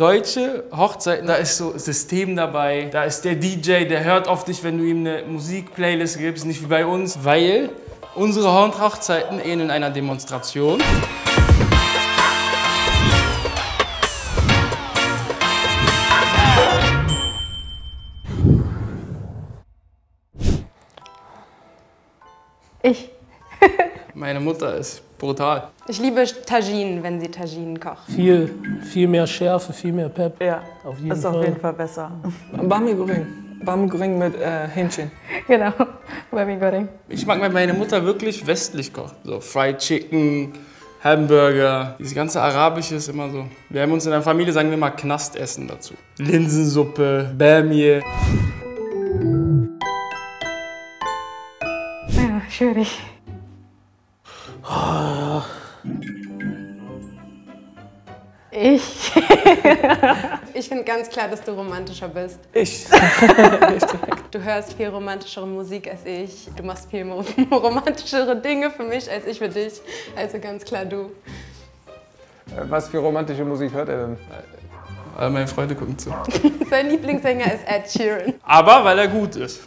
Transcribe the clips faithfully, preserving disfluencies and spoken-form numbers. Deutsche Hochzeiten, da ist so System dabei, da ist der D J, der hört auf dich, wenn du ihm eine Musik-Playlist gibst, nicht wie bei uns, weil unsere Hochzeiten ähneln einer Demonstration. Ich. Meine Mutter ist brutal. Ich liebe Taginen, wenn sie Taginen kocht. Viel, viel mehr Schärfe, viel mehr Pep. Ja, auf jeden ist Fall. Auf jeden Fall besser. Bami Goreng. Bami Goreng mit äh, Hähnchen. Genau, Bami Goreng. Ich mag, wenn meine Mutter wirklich westlich kocht. So Fried Chicken, Hamburger, dieses ganze Arabische ist immer so. Wir haben uns in der Familie, sagen wir mal, Knastessen dazu. Linsensuppe, Bamie. Ja, schwierig. Oh. Ich. Ich finde ganz klar, dass du romantischer bist. Ich. Du hörst viel romantischere Musik als ich. Du machst viel romantischere Dinge für mich als ich für dich. Also ganz klar du. Was für romantische Musik hört er denn? Alle meine Freunde gucken zu. Sein Lieblingssänger ist Ed Sheeran. Aber weil er gut ist.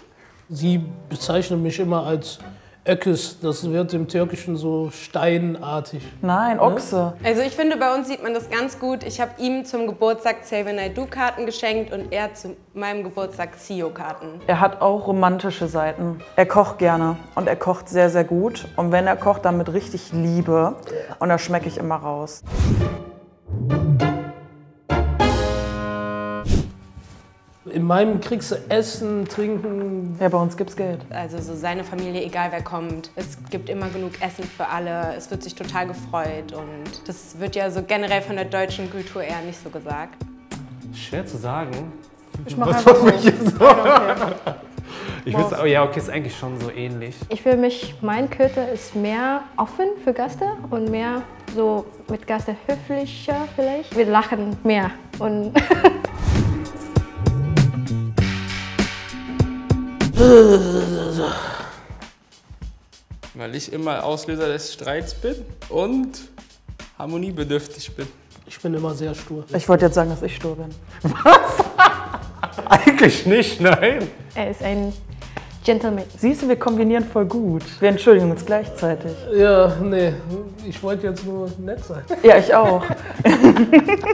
Sie bezeichnet mich immer als Öküs, das wird im Türkischen so steinartig. Nein, Ochse. Also ich finde, bei uns sieht man das ganz gut. Ich habe ihm zum Geburtstag Save and I Do Karten geschenkt und er zu meinem Geburtstag Sio Karten. Er hat auch romantische Seiten. Er kocht gerne und er kocht sehr, sehr gut. Und wenn er kocht, dann mit richtig Liebe. Und da schmecke ich immer raus. In meinem kriegst du Essen, Trinken. Ja, bei uns gibt's Geld. Also so seine Familie, egal wer kommt. Es gibt immer genug Essen für alle. Es wird sich total gefreut. Und das wird ja so generell von der deutschen Kultur eher nicht so gesagt. Schwer zu sagen. Ich mach einfach so. Ich würde sagen, ja, okay, ist eigentlich schon so ähnlich. Ich will mich, mein Köter ist mehr offen für Gäste und mehr so mit Gästen höflicher vielleicht. Wir lachen mehr und weil ich immer Auslöser des Streits bin und harmoniebedürftig bin. Ich bin immer sehr stur. Ich wollte jetzt sagen, dass ich stur bin. Was? Eigentlich nicht, nein. Er ist ein Gentleman. Siehst du, wir kombinieren voll gut. Wir entschuldigen uns gleichzeitig. Ja, nee, ich wollte jetzt nur nett sein. Ja, ich auch.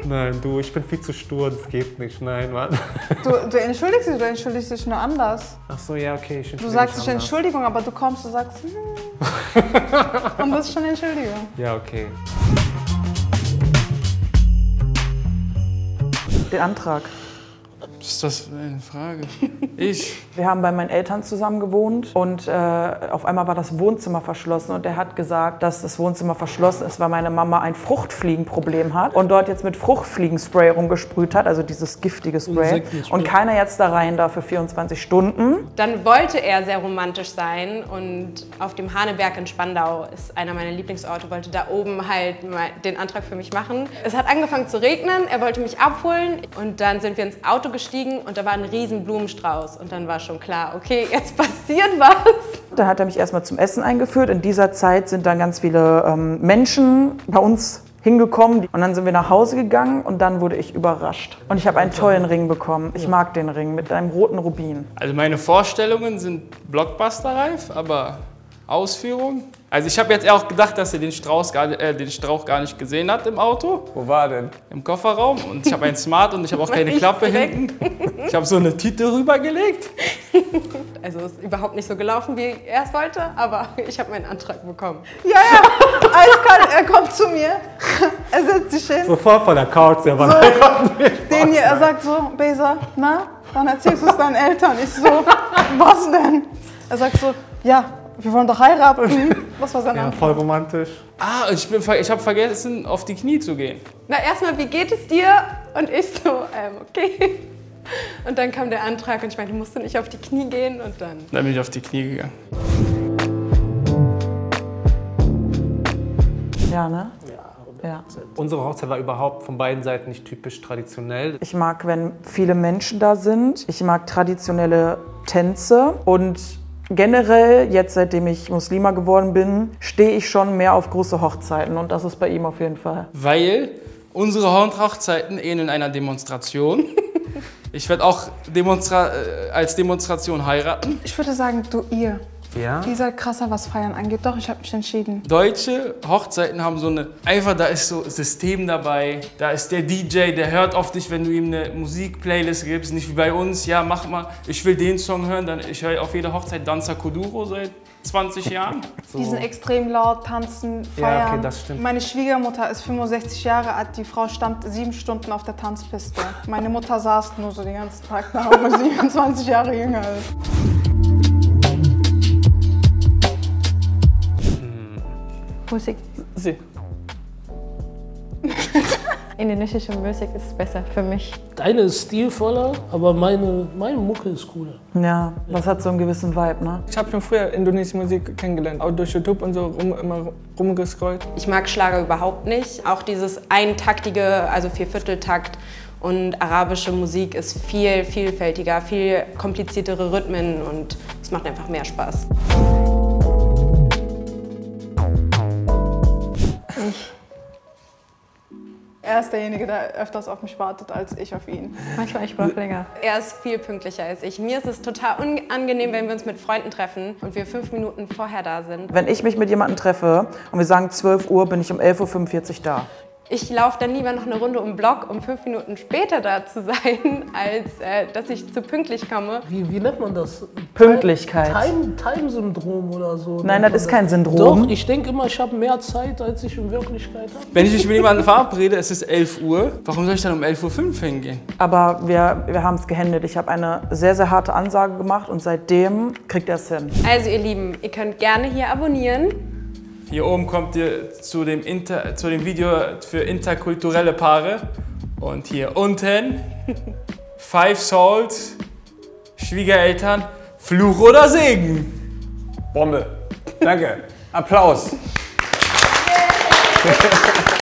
Nein, du, ich bin viel zu stur, das geht nicht. Nein, Mann. Du, du entschuldigst dich, du entschuldigst dich nur anders. Ach so, ja, okay, ich entschuldige mich anders. Du sagst nicht Entschuldigung, aber du kommst und sagst, hm. Und bist schon Entschuldigung. Ja, okay. Den Antrag. Ist das eine Frage? Ich. Wir haben bei meinen Eltern zusammen gewohnt und äh, auf einmal war das Wohnzimmer verschlossen und er hat gesagt, dass das Wohnzimmer verschlossen ist, weil meine Mama ein Fruchtfliegenproblem hat und dort jetzt mit Fruchtfliegenspray rumgesprüht hat, also dieses giftige Spray und keiner jetzt da rein darf für vierundzwanzig Stunden. Dann wollte er sehr romantisch sein und auf dem Haneberg in Spandau ist einer meiner Lieblingsorte, wollte da oben halt den Antrag für mich machen. Es hat angefangen zu regnen, er wollte mich abholen und dann sind wir ins Auto gestiegen. Und da war ein riesen Blumenstrauß und dann war schon klar, okay, jetzt passiert was. Da hat er mich erstmal zum Essen eingeführt. In dieser Zeit sind dann ganz viele ähm, Menschen bei uns hingekommen und dann sind wir nach Hause gegangen und dann wurde ich überrascht. Und ich habe einen tollen Ring bekommen. Ich mag den Ring mit einem roten Rubin. Also meine Vorstellungen sind blockbusterreif, aber Ausführung. Also ich habe jetzt auch gedacht, dass er den, Strauß gar, äh, den Strauch gar nicht gesehen hat im Auto. Wo war denn? Im Kofferraum und ich habe einen Smart und ich habe auch keine Klappe hinten. Ich habe so eine Tüte rübergelegt. Also es ist überhaupt nicht so gelaufen, wie er es wollte, aber ich habe meinen Antrag bekommen. Ja, ja, eiskalt, er kommt zu mir, er setzt sich hin. Sofort von der Couch, der war so, der kommt nicht den hier, er sagt so, Besa, na, dann erzählst du es deinen Eltern. Ich so, was denn? Er sagt so, ja. Wir wollen doch heiraten. Was war sein Name? Ja, voll romantisch. Ah, ich, bin, ich hab vergessen, auf die Knie zu gehen. Na, erstmal, wie geht es dir? Und ich so, ähm, okay. Und dann kam der Antrag und ich meine, du musst nicht auf die Knie gehen und dann. Dann bin ich auf die Knie gegangen. Ja, ne? Ja. Unsere Hochzeit war überhaupt von beiden Seiten nicht typisch traditionell. Ich mag, wenn viele Menschen da sind. Ich mag traditionelle Tänze und generell, jetzt seitdem ich Muslima geworden bin, stehe ich schon mehr auf große Hochzeiten und das ist bei ihm auf jeden Fall. Weil Unsere Horntrachtzeiten ähneln einer Demonstration. Ich werde auch Demonstra als Demonstration heiraten. Ich würde sagen, du ihr. Ja? Ihr seid krasser, was Feiern angeht. Doch, ich habe mich entschieden. Deutsche Hochzeiten haben so eine... Einfach, da ist so System dabei. Da ist der D J, der hört auf dich, wenn du ihm eine Musik-Playlist gibst. Nicht wie bei uns, ja, mach mal, ich will den Song hören. Dann, ich höre auf jeder Hochzeit Danza Koduro seit zwanzig Jahren. So. Die sind extrem laut, tanzen, feiern. Ja, okay, das stimmt. Meine Schwiegermutter ist fünfundsechzig Jahre alt. Die Frau stand sieben Stunden auf der Tanzpiste. Meine Mutter saß nur so den ganzen Tag da, obwohl sie zwanzig Jahre jünger ist. Musik. Sie. Indonesische Musik ist besser für mich. Deine ist stilvoller, aber meine, meine Mucke ist cooler. Ja, das hat so einen gewissen Vibe, ne? Ich habe schon früher indonesische Musik kennengelernt, auch durch YouTube und so rum, immer rumgescrollt. Ich mag Schlager überhaupt nicht, auch dieses eintaktige, also Viervierteltakt. Und arabische Musik ist viel vielfältiger, viel kompliziertere Rhythmen und es macht einfach mehr Spaß. Er ist derjenige, der öfters auf mich wartet, als ich auf ihn. Manchmal, ich brauche länger. Er ist viel pünktlicher als ich. Mir ist es total unangenehm, wenn wir uns mit Freunden treffen und wir fünf Minuten vorher da sind. Wenn ich mich mit jemandem treffe und wir sagen zwölf Uhr, bin ich um elf Uhr fünfundvierzig da. Ich laufe dann lieber noch eine Runde um den Block, um fünf Minuten später da zu sein, als äh, dass ich zu pünktlich komme. Wie, wie nennt man das? Pünktlichkeit. Time-Syndrom oder so. Nein, das ist kein Syndrom. Doch, ich denke immer, ich habe mehr Zeit, als ich in Wirklichkeit habe. Wenn ich mich mit jemandem verabrede, es ist elf Uhr, warum soll ich dann um elf Uhr fünf hingehen? Aber wir, wir haben es gehandelt. Ich habe eine sehr, sehr harte Ansage gemacht und seitdem kriegt er es hin. Also ihr Lieben, ihr könnt gerne hier abonnieren. Hier oben kommt ihr zu dem, Inter, zu dem Video für interkulturelle Paare. Und hier unten, Five Souls, Schwiegereltern, Fluch oder Segen. Bombe. Danke. Applaus.